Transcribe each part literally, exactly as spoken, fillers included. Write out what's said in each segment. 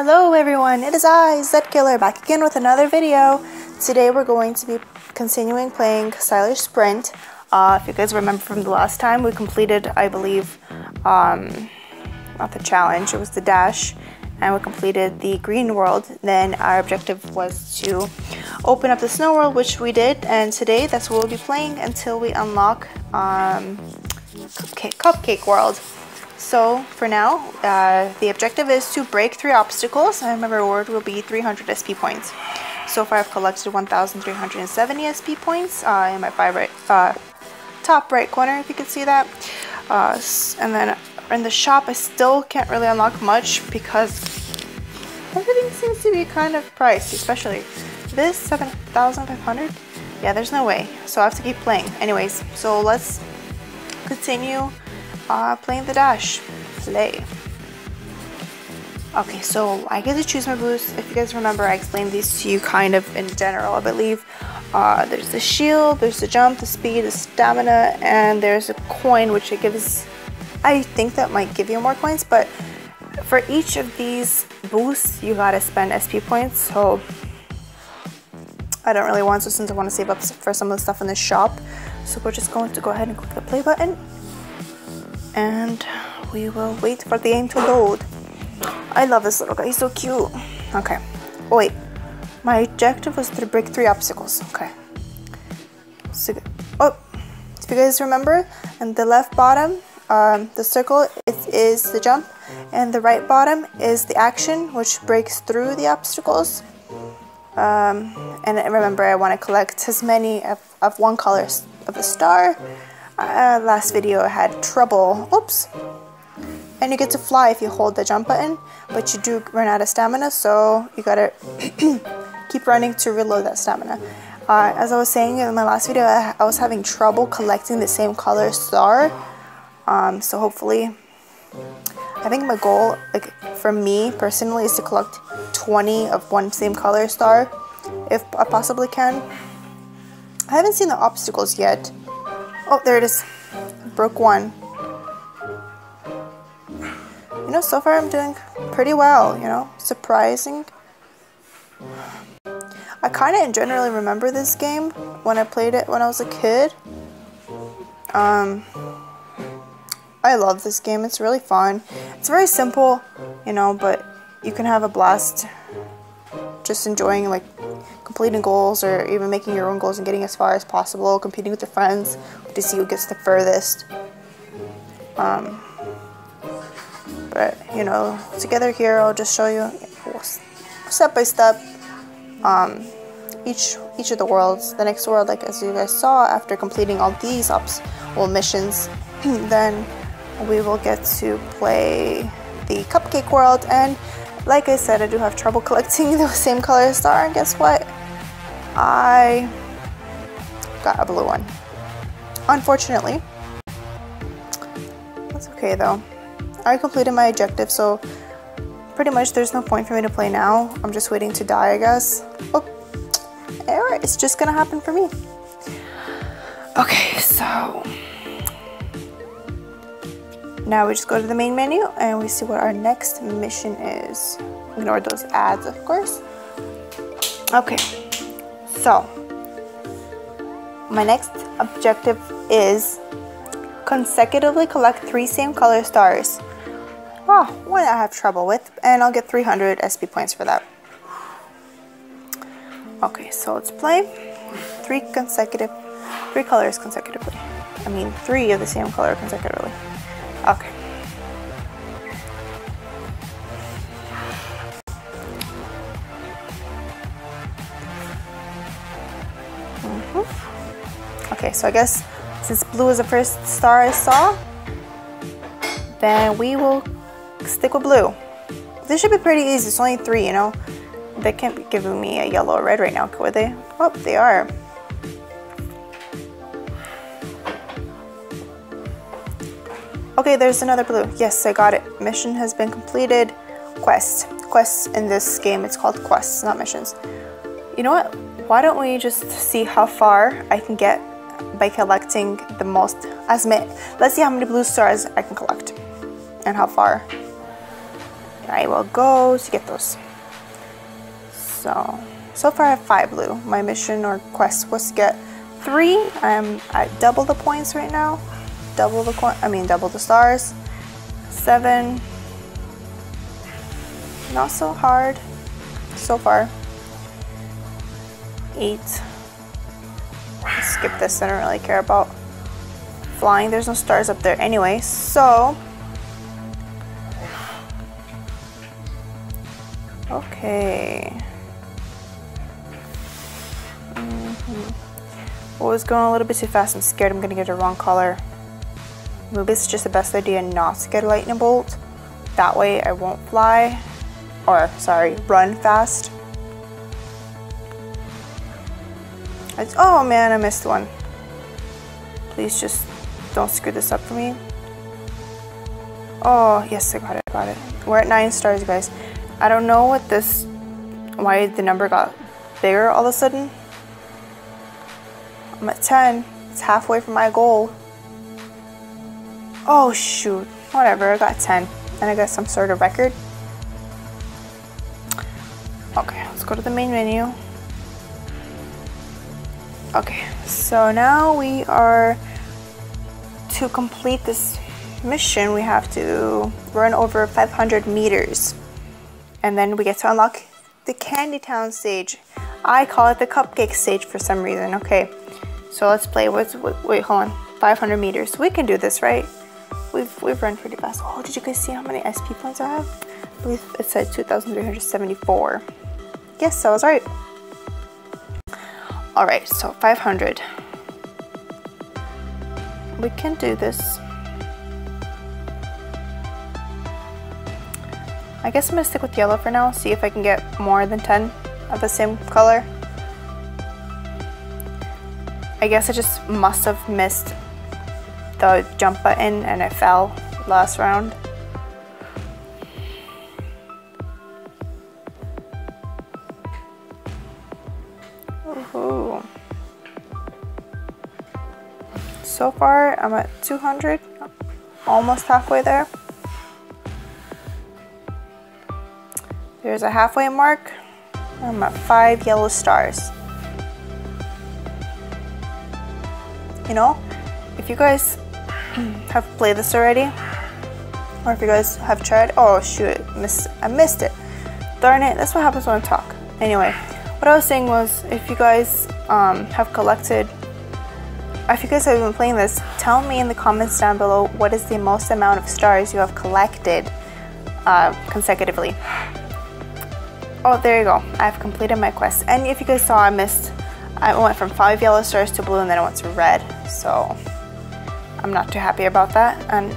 Hello everyone, it is I, Zed Killer, back again with another video. Today we're going to be continuing playing Stylish Sprint. Uh, if you guys remember from the last time, we completed, I believe, um, not the challenge, it was the dash, and we completed the green world. Then our objective was to open up the snow world, which we did, and today that's what we'll be playing until we unlock um, cupcake, cupcake world. So for now, uh, the objective is to break three obstacles, and my reward will be three hundred S P points. So far I've collected one thousand three hundred seventy S P points uh, in my five right, uh, top right corner, if you can see that. Uh, and then in the shop I still can't really unlock much because everything seems to be kind of priced, especially this seven thousand five hundred. Yeah, there's no way. So I have to keep playing. Anyways, so let's continue. Uh, playing the dash. Play. Okay, so I get to choose my boost. If you guys remember, I explained these to you kind of in general, I believe. Uh, there's the shield, there's the jump, the speed, the stamina, and there's a coin, which it gives... I think that might give you more coins, but for each of these boosts, you gotta spend S P points, so... I don't really want to, since I want to save up for some of the stuff in the shop. So we're just going to go ahead and click the play button. And we will wait for the game to load. I love this little guy, he's so cute. Okay, oh wait, my objective was to break three obstacles. Okay, so, oh, if you guys remember, in the left bottom, um, the circle it is the jump, and the right bottom is the action, which breaks through the obstacles. Um, and remember, I want to collect as many of, of one color of the star. Uh, last video I had trouble, oops, and you get to fly if you hold the jump button, but you do run out of stamina, so you gotta keep running to reload that stamina. Uh, as I was saying in my last video, I, I was having trouble collecting the same color star, um, so hopefully, I think my goal, like for me personally, is to collect twenty of one same color star, if I possibly can. I haven't seen the obstacles yet. Oh, there it is. Broke one. You know, so far I'm doing pretty well, you know, surprising. I kind of generally remember this game when I played it when I was a kid. Um, I love this game. It's really fun. It's very simple, you know, but you can have a blast just enjoying, like, completing goals or even making your own goals and getting as far as possible, competing with your friends to see who gets the furthest. Um, but, you know, together here I'll just show you step by step um, each each of the worlds. The next world, like as you guys saw, after completing all these ops, well, missions, then we will get to play the cupcake world. And like I said, I do have trouble collecting the same color star, and guess what? I got a blue one. Unfortunately. That's okay though. I completed my objective, so pretty much there's no point for me to play now. I'm just waiting to die, I guess. Oh, error. It's just gonna happen for me. Okay, so now we just go to the main menu and we see what our next mission is. Ignore those ads, of course. Okay, so my next objective is consecutively collect three same color stars. Oh, one I have trouble with, and I'll get three hundred S P points for that. Okay, so let's play three consecutive, three colors consecutively. I mean, three of the same color consecutively. Okay. Mm-hmm. Okay, so I guess since blue is the first star I saw, then we will stick with blue. This should be pretty easy. It's only three, you know. They can't be giving me a yellow or red right now, could they? Oh, they are. Okay, there's another blue. Yes, I got it. Mission has been completed. Quest. Quests in this game, it's called quests, not missions. You know what? Why don't we just see how far I can get by collecting the most, as many. Let's see how many blue stars I can collect and how far. I will go to get those. So, so far I have five blue. My mission or quest was to get three. I'm at double the points right now. Double the coin, I mean double the stars. Seven. Not so hard so far. Eight. Let's skip this, I don't really care about flying. There's no stars up there anyway, so. Okay. Mm-hmm. I was going a little bit too fast. I'm scared I'm gonna get a wrong color. Maybe it's just the best idea not to get a lightning bolt. That way I won't fly, or sorry, run fast. It's, oh man, I missed one. Please just don't screw this up for me. Oh, yes, I got it, I got it. We're at nine stars, guys. I don't know what this, why the number got bigger all of a sudden. I'm at ten, it's halfway from my goal. Oh shoot, whatever, I got ten. And I got some sort of record. Okay, let's go to the main menu. Okay, so now we are, to complete this mission, we have to run over five hundred meters. And then we get to unlock the Candy Town stage. I call it the cupcake stage for some reason. Okay, so let's play with, wait, hold on, five hundred meters. We can do this, right? We've, we've run pretty fast. Oh, did you guys see how many S P points I have? I believe it said two thousand three hundred seventy-four. Yes, I was right. All right, so five hundred. We can do this. I guess I'm gonna stick with yellow for now, see if I can get more than ten of the same color. I guess I just must have missed the jump button and I fell last round. Ooh. So far I'm at two hundred, almost halfway there. There's a halfway mark. I'm at five yellow stars. You know, if you guys have played this already, or if you guys have tried, oh shoot, missed, I missed it. Darn it, that's what happens when I talk. Anyway, what I was saying was, if you guys um, have collected, if you guys have been playing this, tell me in the comments down below what is the most amount of stars you have collected uh, consecutively. Oh, there you go. I've completed my quest. And if you guys saw, I missed, I went from five yellow stars to blue and then I went to red. So I'm not too happy about that. And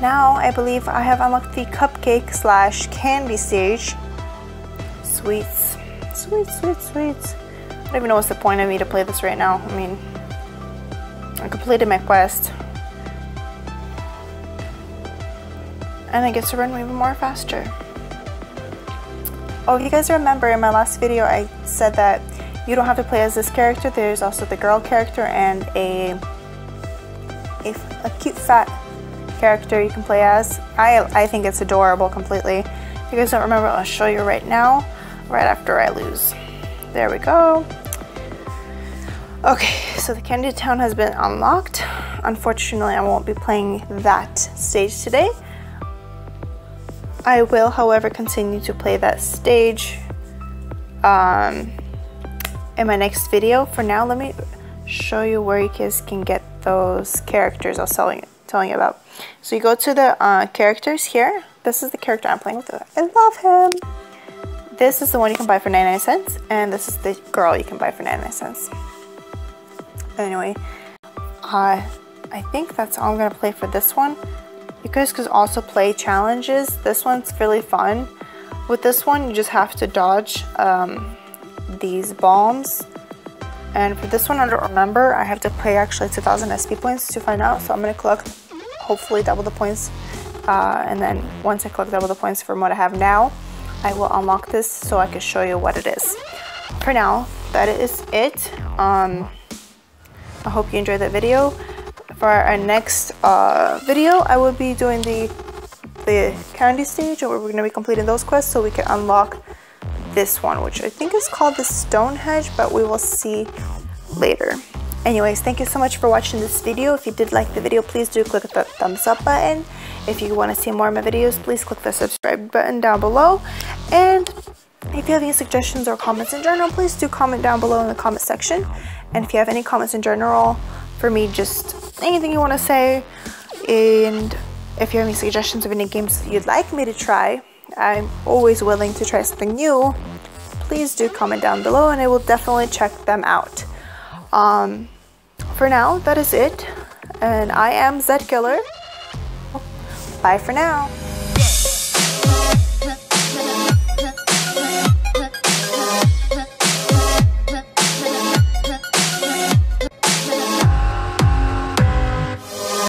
now I believe I have unlocked the cupcake slash candy stage. Sweets. Sweets, sweets, sweets. I don't even know what's the point of me to play this right now. I mean, I completed my quest. And I get to run even more faster. Oh, if you guys remember in my last video, I said that you don't have to play as this character. There's also the girl character and a, a, a cute fat character you can play as. I, I think it's adorable completely. If you guys don't remember, I'll show you right now, right after I lose. There we go. Okay, so the Candy Town has been unlocked. Unfortunately, I won't be playing that stage today. I will, however, continue to play that stage um, in my next video. For now, let me show you where you guys can get those characters I was telling, telling you about. So you go to the uh, characters here. This is the character I'm playing with. I love him. This is the one you can buy for ninety-nine cents, and this is the girl you can buy for ninety-nine cents. Anyway, uh, I think that's all I'm gonna play for this one. You guys could also play challenges. This one's really fun. With this one, you just have to dodge um, these bombs. And for this one, I don't remember. I have to play actually two thousand S P points to find out. So I'm gonna collect hopefully double the points. Uh, and then once I collect double the points from what I have now, I will unlock this so I can show you what it is. For now, that is it. Um, I hope you enjoyed that video. For our next uh, video, I will be doing the the candy stage, or we're going to be completing those quests so we can unlock this one, which I think is called the Stonehenge, but we will see later. Anyways, thank you so much for watching this video. If you did like the video, please do click the thumbs up button. If you want to see more of my videos, please click the subscribe button down below. And if you have any suggestions or comments in general, please do comment down below in the comment section. And if you have any comments in general for me, just anything you want to say. And if you have any suggestions of any games that you'd like me to try, I'm always willing to try something new. Please do comment down below and I will definitely check them out. Um, for now, that is it. And I am Zed Killer. Bye for now.